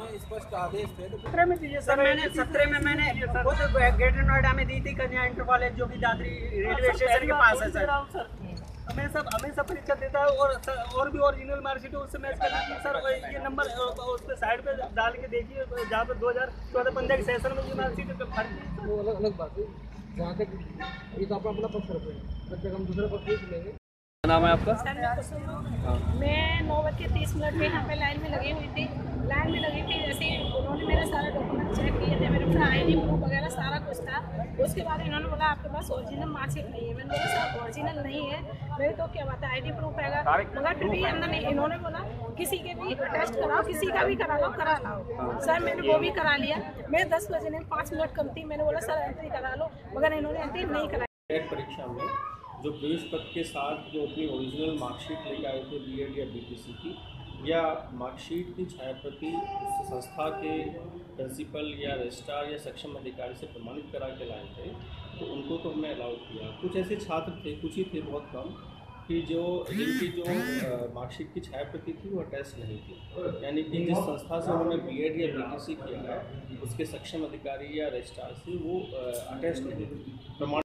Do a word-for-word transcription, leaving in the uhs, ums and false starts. में स्पष्ट आदेश थे। सत्रह में दिए सर, मैंने सत्रह में मैंने खुद ग्रेटर नोएडा में दी थी, कन्या इंटर कॉलेज जो भी दादरी रेलवे स्टेशन के पास है सर, हमें सब हमें सब परीक्षा देता है और और भी ओरिजिनल मार्कशीट उससे मैच कर लीजिए सर, ये नंबर उस पर साइड पे डाल के देखिए जहाँ पर दो हज़ार चौदह पंद्रह के सेशन में ये मार्कशीट फर्क वो अलग अलग बात है, जहाँ तक ये तो अपना अपना पक्ष रखेंगे, जब तक हम दूसरा पक्ष देख लेंगे। नाम है आपका? सर मैं मैं नौ बज के तीस मिनट में यहाँ पे लाइन में लगी हुई थी, लाइन में लगी थी जैसे उन्होंने मेरा सारा डॉक्यूमेंट चेक किए थे, मेरे पास आई डी प्रूफ वगैरह सारा कुछ था, उसके बाद इन्होंने बोला आपके पास ओरिजिनल मार्कशीट नहीं है, मैंने बोला सर ओरिजिनल नहीं है मेरे तो क्या बात है आई डी प्रूफ है, मगर फिर भी नहीं, इन्होंने बोला किसी के भी टेस्ट कराओ, किसी का भी करा लो करा लाओ सर, मैंने वो भी करा लिया, मैं दस बजे नहीं पाँच मिनट कम थी, मैंने बोला सर एंट्री करा लो, मगर इन्होंने एंट्री नहीं कराई। परीक्षा में जो प्रवेश पत्र के साथ जो अपनी ओरिजिनल मार्कशीट लेकर आए थे बी एड या बी टी सी की, या मार्कशीट की छायाप्रति संस्था के प्रिंसिपल या रजिस्ट्रार या सक्षम अधिकारी से प्रमाणित करा के लाए थे, तो उनको तो हमने अलाउड किया। कुछ ऐसे छात्र थे, कुछ ही थे बहुत कम, कि जो जिनकी जो मार्कशीट की छायाप्रति थी वो अटैच नहीं थी, यानी कि जिस संस्था से उन्होंने बी एड या बी टी सी किया है उसके सक्षम अधिकारी या रजिस्ट्रार से वो अटैच नहीं थी प्रमाण।